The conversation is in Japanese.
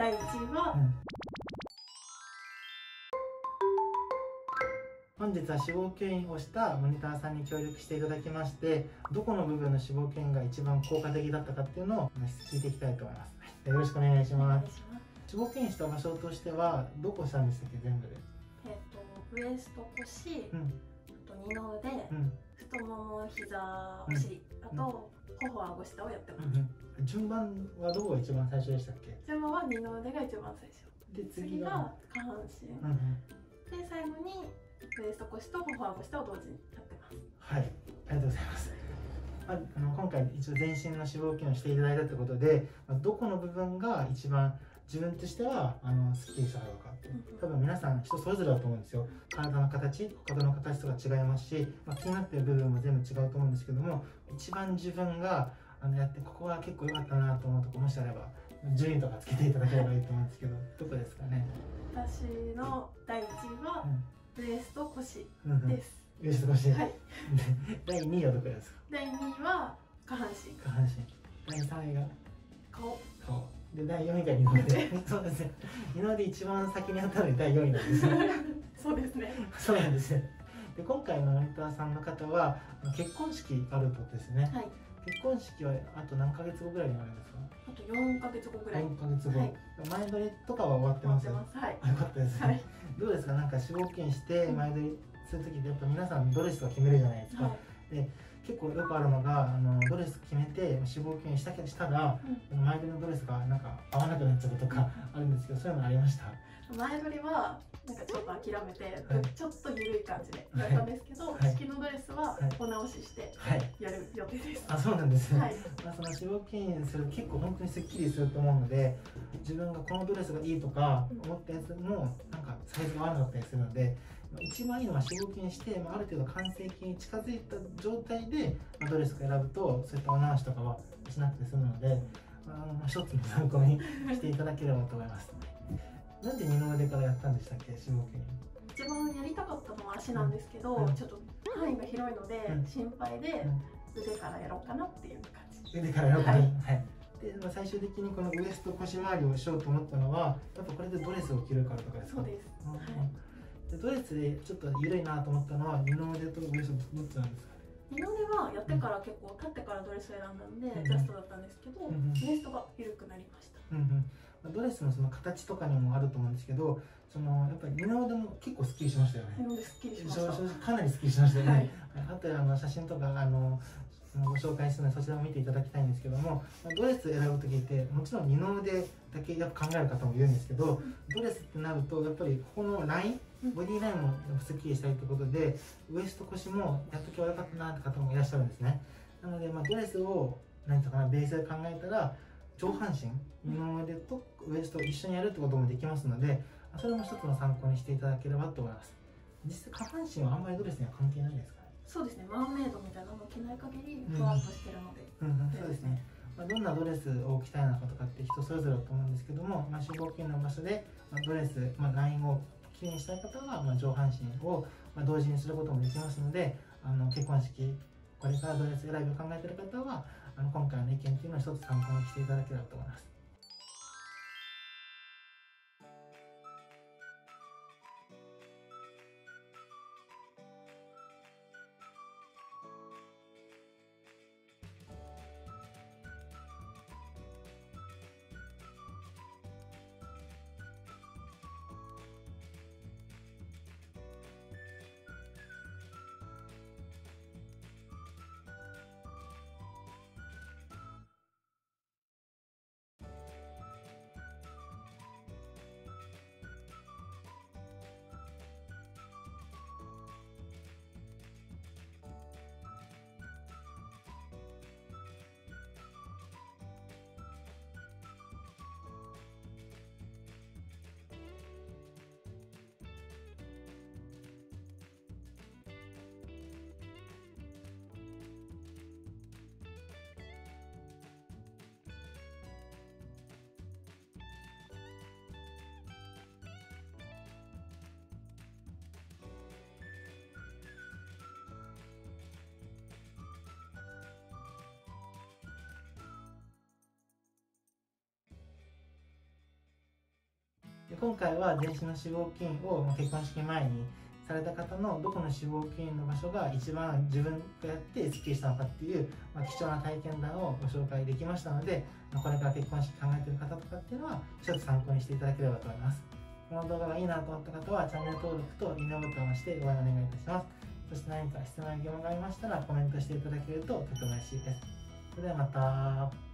第1位は、本日は脂肪吸引をしたモニターさんに協力していただきまして、どこの部分の脂肪吸引が一番効果的だったかっていうのを聞いていきたいと思います。よろしくお願いします。脂肪吸引した場所としてはどこしたんでしたっけ、全部で？ウエスト、腰、あと二の腕、太もも、膝、お尻、あと頬、顎下をやってます。順番はどこが一番最初でしたっけ？順番は二の腕が一番最初で、次が下半身で、最後にウエスト、腰と頬、顎下を同時にやってます。はい、ありがとうございます。今回一応全身の脂肪吸引をしていただいたということで、どこの部分が一番自分としてはスッキリしたのか、多分皆さん人それぞれだと思うんですよ。体の形、心の形とか違いますし、気になっている部分も全部違うと思うんですけども、一番自分がやってここは結構良かったなと思うとこ、もしあれば順位とかつけていただければいいと思うんですけど、どこですかね？私の第1位はウエスト、腰です。ウエスト、腰。はい。第2位はどこですか？第2位は下半身。下半身。第3位が顔。顔。で、第4位が二の腕。そうですね。二の腕一番先にあったので第4位なんですよ。そうですね。そうなんですね。で、今回のモニターさんの方は結婚式あるとですね。はい。結婚式はあと何ヶ月後ぐらいになるんですか？あと4ヶ月後ぐらい。4ヶ月後。はい、前撮りとかは終わってますよ。はい。よかったですね。はい、どうですか？なんか脂肪吸引して前撮りする時ってやっぱ皆さんドレスとか決めるじゃないですか。はい。で、結構よくあるのが、ドレス決めて脂肪吸引したら、前撮りのドレスがなんか合わなくなっちゃうとかあるんですけど、そういうのありました？前撮りはなんかちょっと諦めて、ちょっと緩い感じでやったんですけど、式のドレスはお直ししてやる予定です。あ、そうなんですね。その脂肪吸引する、結構本当にすっきりすると思うので、自分がこのドレスがいいとか思ったやつもなんかサイズが合わなかったりするので、一番いいのは脂肪吸引して、ある程度完成形に近づいた状態でドレスを選ぶと、そういったお直しとかはしなくて済むので、一つの参考にしていただければと思います。なんで二の腕からやったんでしたっけ、脂肪吸引？一番やりたかったのは足なんですけど、ちょっと範囲が広いので心配で、腕からやろうかなっていう感じ。腕からやろうかな。はい。で、最終的にこのウエスト、腰周りをしようと思ったのは、やっぱこれでドレスを着るからとかですか？そうです。ドレスでちょっと緩いなと思ったのは、二の腕とウエストどっちなんですか？二の腕はやってから結構立ってからドレスを選んだんで、ジャストだったんですけど、ウエストが緩くなりました。ドレスのその形とかにもあると思うんですけど、そのやっぱり二の腕も結構すっきりしましたよね。二の腕すっきりしました。かなりすっきりしましたよね。はい、あと写真とかご紹介するので、そちらを見ていただきたいんですけども、ドレス選ぶ時ってもちろん二の腕だけやっぱ考える方もいるんですけど、ドレスってなるとやっぱりここのライン、ボディラインもすっきりしたいということで、ウエスト、腰もやっときは良かったなって方もいらっしゃるんですね。なので、ドレスを何とかベースで考えたら、上半身、二の腕とウエストを一緒にやるってこともできますので、それも一つの参考にしていただければと思います。実際下半身はあんまりドレスには関係ないですかね？そうですね。マーメイドみたいなのを着ない限りふわっとしてるので。そうですね。どんなドレスを着たいのかとかって人それぞれだと思うんですけども、脂肪吸引の場所でドレス、ラインをきれいにしたい方は上半身を同時にすることもできますので、結婚式これからドレス選びを考えている方は、今回の意見っていうのを一つ参考にしていただければと思います。で今回は全身の脂肪吸引を結婚式前にされた方のどこの脂肪吸引の場所が一番自分とやってスッキリしたのかっていう、貴重な体験談をご紹介できましたので、これから結婚式考えてる方とかっていうのはちょっと参考にしていただければと思います。この動画がいいなと思った方はチャンネル登録といいねボタンを押して応援お願いいたします。そして何か質問や疑問がありましたらコメントしていただけるととても嬉しいです。それではまた。